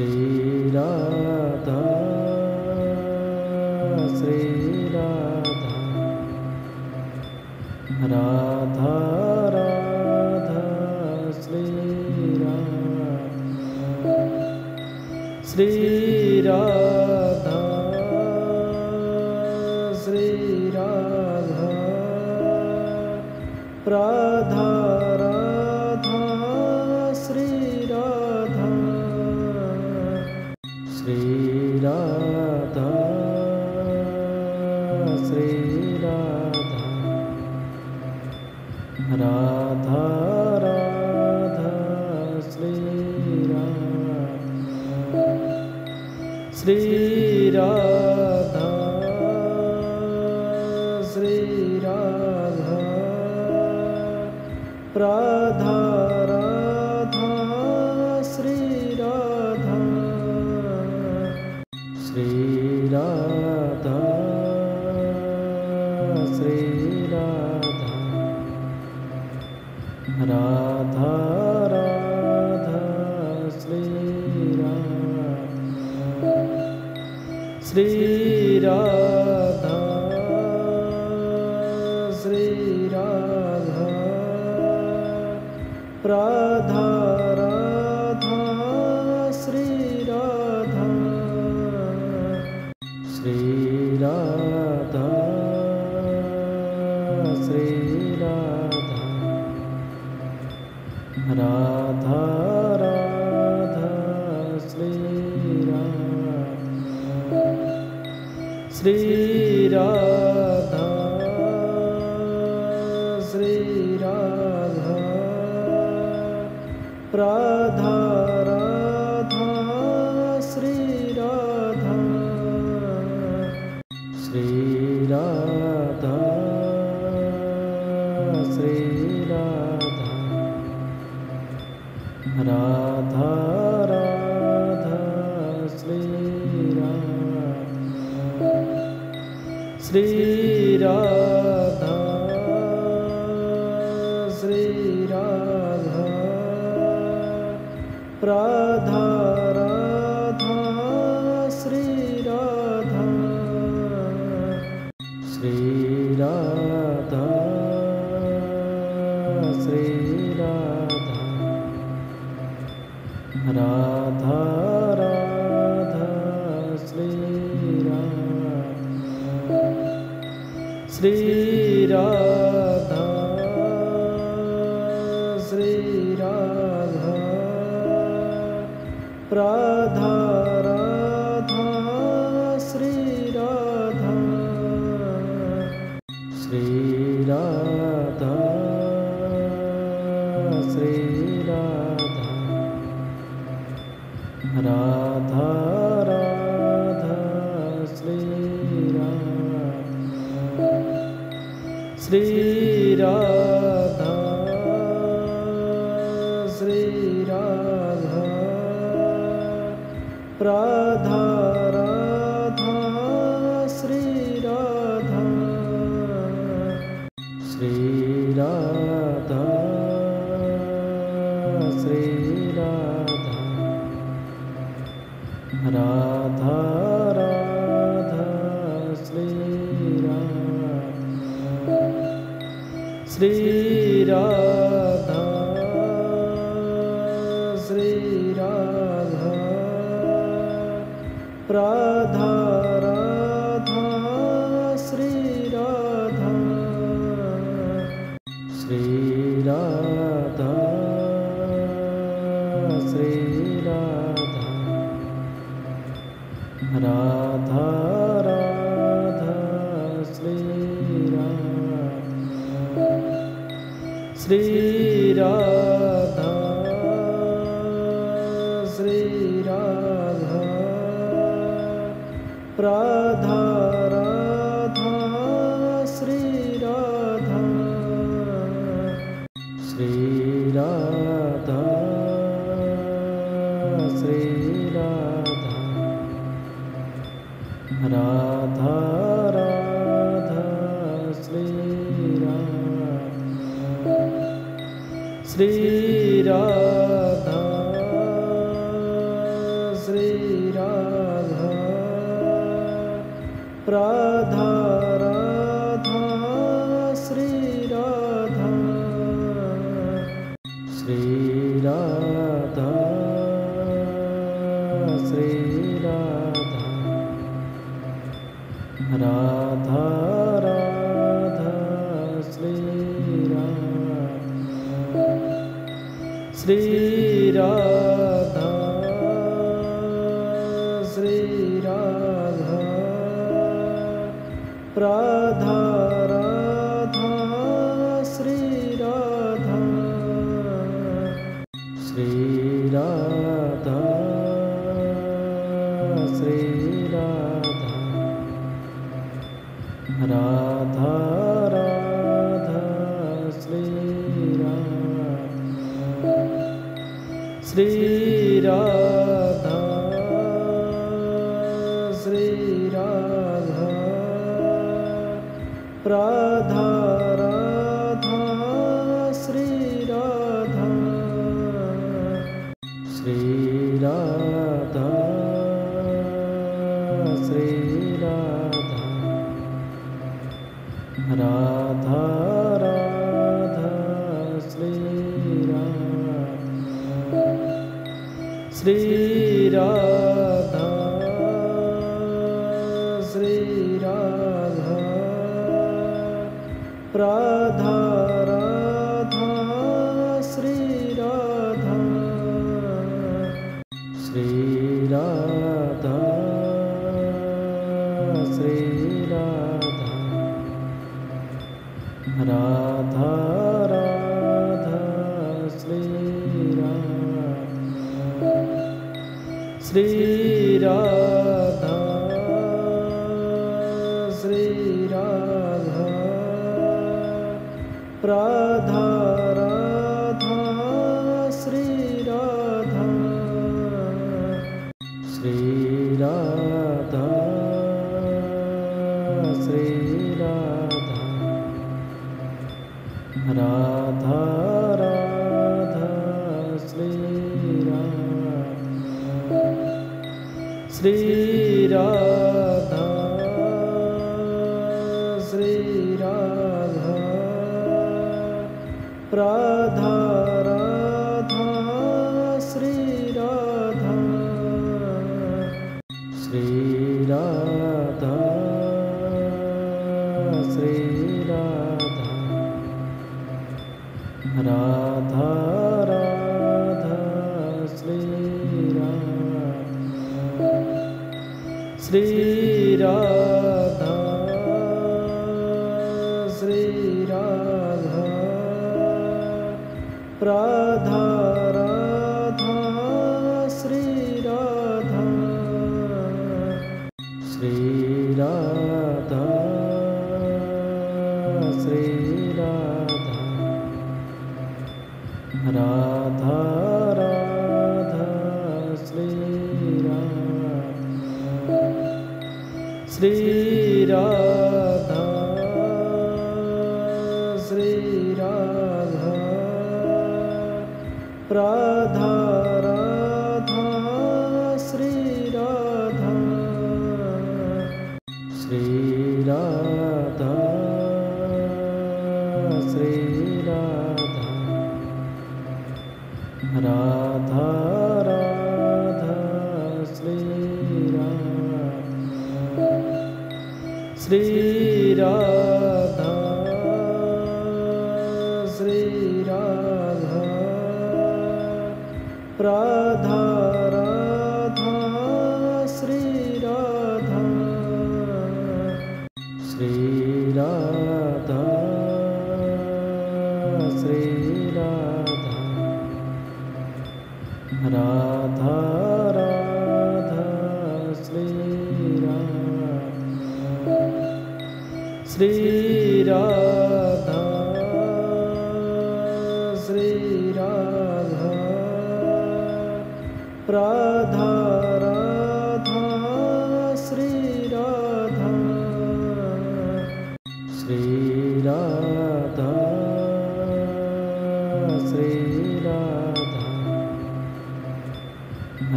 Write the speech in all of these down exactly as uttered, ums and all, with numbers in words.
Shri Radha, Shri Radha, Radha, Radha, Shri Radha, Shri Radha, Shri Radha, Radha, Radha, Shri Radha. Shri Radha, Shri Radha, Radha, Radha, Shri Radha, Shri Radha, Shri Radha, Radha, Radha, Shri Radha. Shri Radha, Shri Radha, Radha, Radha, Shri Radha, Shri Radha, Shri Radha, Radha, Radha, Shri Radha. Shri Radha, Shri Radha, Radha, Radha, Shri Radha, Shri Radha, Shri Radha, Radha, Radha, Shri Radha. Shri Radha, Shri Radha, Radha, Radha, Shri Radha, Shri Radha, Shri Radha, Radha, Radha, Shri Radha. Shri Radha, Shri Radha, Radha, Radha, Shri Radha, Shri Radha, Shri Radha, Radha, Radha, Shri Radha. Shri Radha, Shri Radha, Radha, Radha, Shri Radha, Shri Radha, Shri Radha, Radha, Radha, Shri Radha. Shri Radha, Shri Radha, Radha, Radha, Shri Radha, Shri Radha, Shri Radha, Radha, Radha, Shri Radha. Shri Radha, Shri Radha, Radha, Radha, Shri Radha, Shri Radha, Shri Radha, Radha, Radha, Shri Radha. Shri Radha, Shri Radha, Radha, Radha, Shri Radha, Shri Radha, Shri Radha, Radha, Shri Radha, Shri Radha, Shri Radha, Radha, Radha, Shri Radha, Shri Radha, Shri Radha, Radha, Radha, Shri Radha, Shri Radha, Shri Radha, Radha, Radha, Shri Radha, Shri Radha, Shri Radha, Radha, Radha, Shri Radha, Shri Radha, Shri Radha, Radha, Radha, Shri Radha, Shri Radha, Shri Radha, Radha, Radha, Shri Radha, Shri Radha, Shri Radha, Radha, Radha, Shri Radha, Shri Radha, Shri Radha, Radha, Radha, Shri Radha, Shri Radha, Shri Radha, Radha, Radha, Shri Radha, Shri Radha, Shri Radha, Radha, Radha, Shri Radha, Shri Radha, Shri Radha, Radha, Radha, Shri Radha, Shri Radha, Shri Radha, Radha, Radha, Shri Radha, Shri Radha, Shri Radha, Radha, Radha, Shri Radha, Shri Radha, Shri Radha, Radha, Radha, Shri Radha, Shri Radha, Shri Radha, Radha, Radha, Shri Radha, Shri Radha, Shri Radha, Radha, Radha, Shri Radha, Shri Radha, Shri Radha, Radha, Radha, Shri Radha, Shri Radha, Shri Radha, Radha, Radha, Shri Radha, Shri Radha, Shri Radha,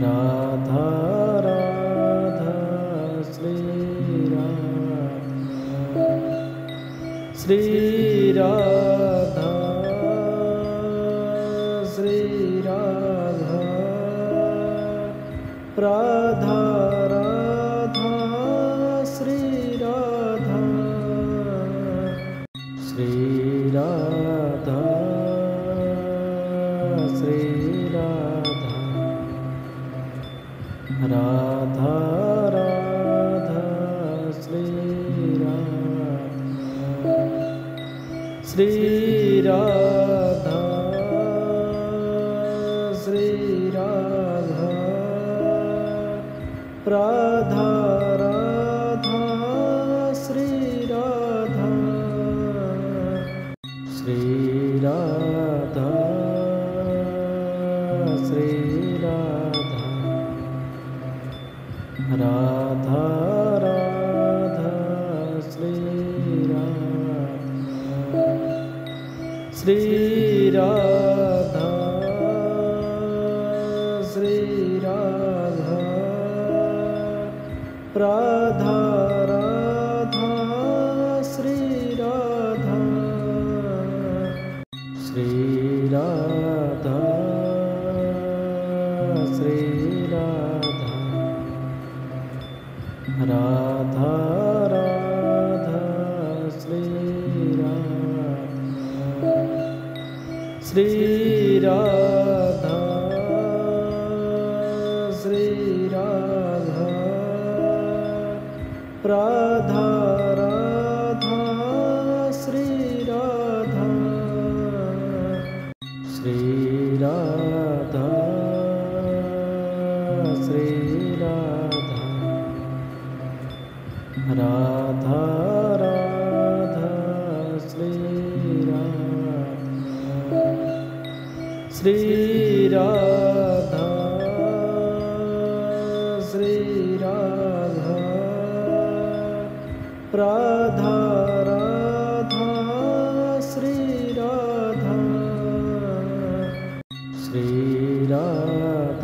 Radha, Radha, Shri Radha, Shri Radha, Shri Radha, Radha, Radha, Shri Radha, Shri Radha, Shri Radha, Radha, Radha, Shri Radha. Shri Radha, Shri Radha, Radha, Radha, Shri Radha, Shri Radha, Shri Radha, Radha, Radha, Shri Radha. Shri Radha, Shri Radha, Radha, Radha, Shri Radha, Shri Radha, Shri Radha, Radha, Radha, Shri Radha. Shri Radha, Shri Radha, Radha, Radha, Shri Radha, Shri Radha, Shri Radha, Radha, Radha, Shri Radha. Shri Radha, Shri Radha, Radha, Radha, Shri Radha, Shri Radha, Shri Radha,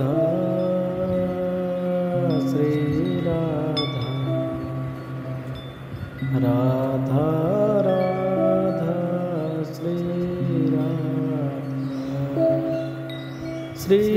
Radha, Radha, Shri Radha. Shri Radha, Shri Radha, Radha, Radha, Shri Radha, Shri Radha, Shri Radha, Radha, Radha, Shri Radha. Shri Radha, Shri Radha, Radha, Radha, Shri Radha, Shri Radha, Shri Radha, Radha, Radha, Shri Radha. Shri Radha, Shri Radha, Radha, Radha, Shri Radha,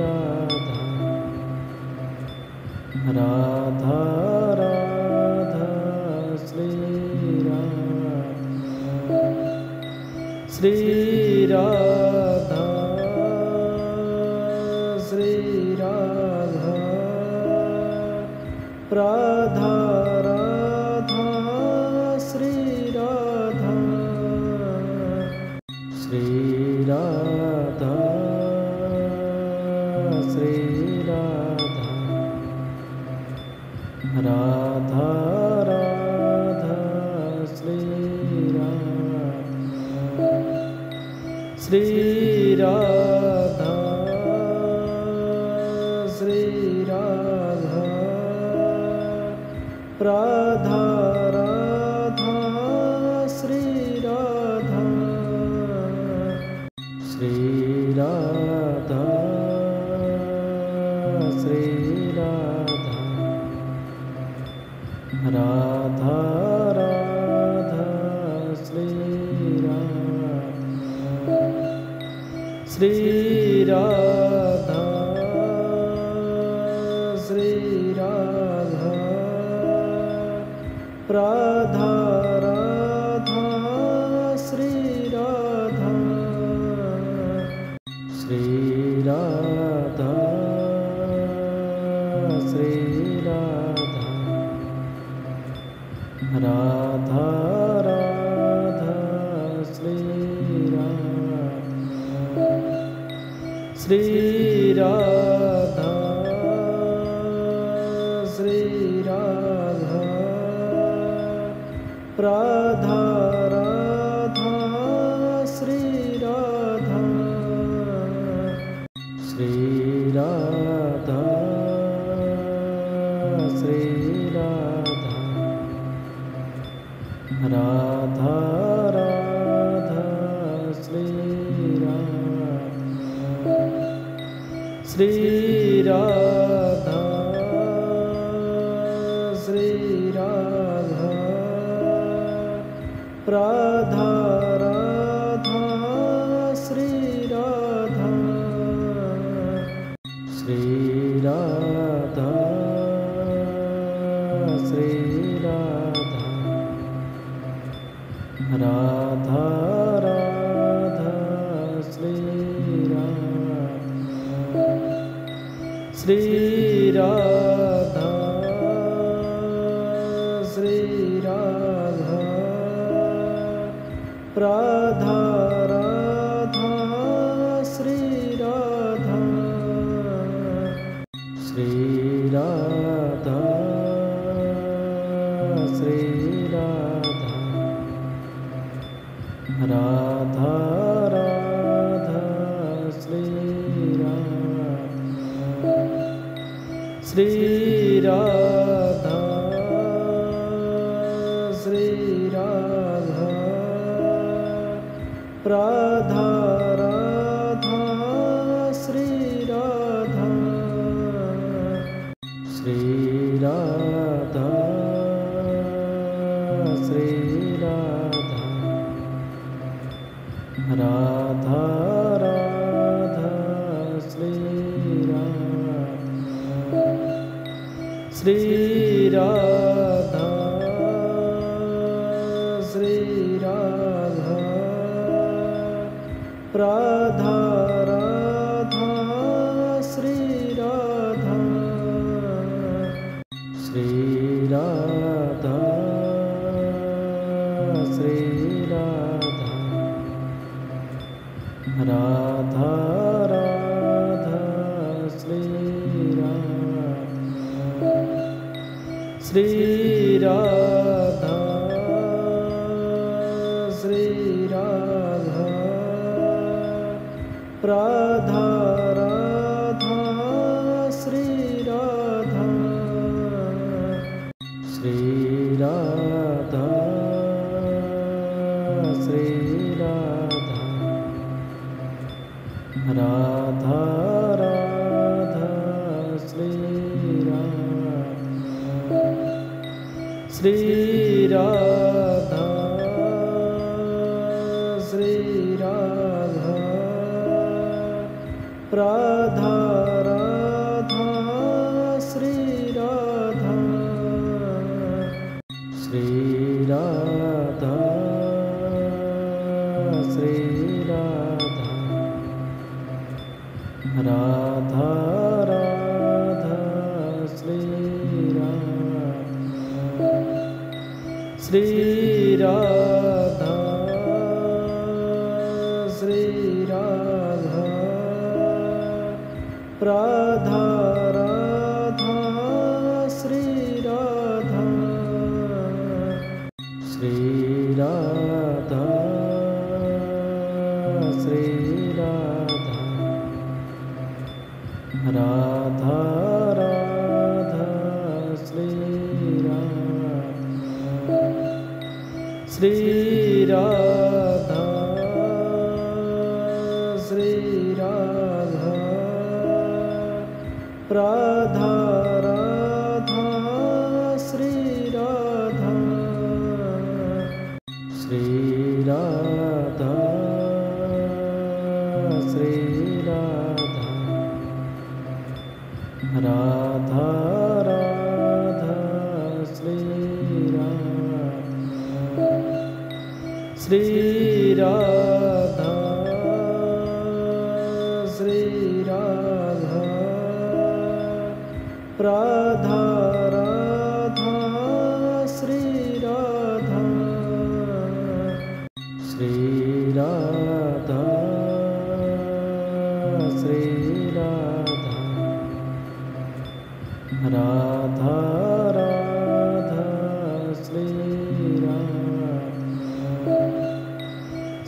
Shri Radha, Shri Radha, Radha, Radha, Shri Radha. Shri Radha, Shri Radha, Radha, Radha, Shri Radha, Shri Radha, Shri Radha, Radha, Radha, Shri Radha. Shri Radha, Shri Radha, Radha, Radha, Shri Radha, Shri Radha, Shri Radha, Radha, Radha, Shri Radha, Shri Radha, Shri Radha, Radha, Radha, Shri Radha, Shri Radha, Shri Radha, Radha, Radha, Shri Radha, Shri Radha, Shri Radha, Radha, Radha, Shri Radha, Shri Radha, Shri Radha, Radha, Radha, Shri Radha, Shri Radha, Shri Radha, Radha, Radha, Shri Radha, Shri Radha, Shri Radha, Radha, Radha, Shri Radha, Shri Radha, Shri Radha, Radha, Radha, Shri Radha, Shri Radha, Shri Radha, Radha, Radha, Shri Radha, Shri Radha, Shri Radha, Radha, Radha, Shri Radha, Shri Radha, Shri Radha, Radha, Radha, Shri Radha, Shri Radha, Shri Radha, Radha, Radha, Shri Radha, Shri Radha, Shri Radha, Radha, Radha, Shri Radha, Shri Radha, Shri Radha, Radha, Radha, Shri Radha, Shri Radha, Shri Radha, Radha, Radha, Shri Radha, Shri Radha, Shri Radha, Radha, Radha, Shri Radha, Shri Radha, Shri Radha, Radha, Radha, Shri Radha, Shri Radha, Shri Radha, Radha, Radha, Shri Radha, Shri Radha, Shri Radha, Radha, Radha, Shri Radha,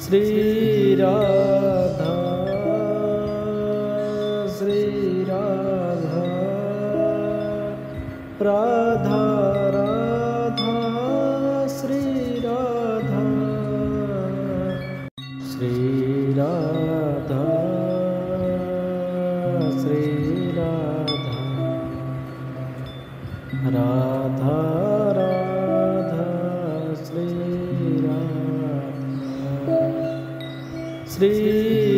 Shri Radha, Shri Radha, Radha. Radha Radha Shri Radha Shri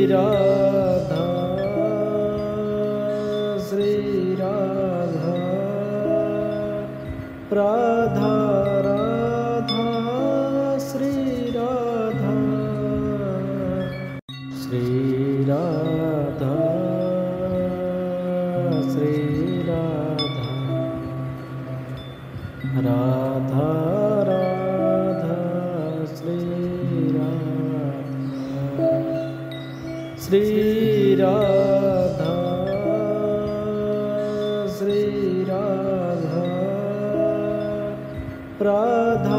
Radha Shri Radha Radha Radha Shri Radha Shri Radha Shri Radha Radha Radha Shri Radha Shri Radha Shri Radha Radha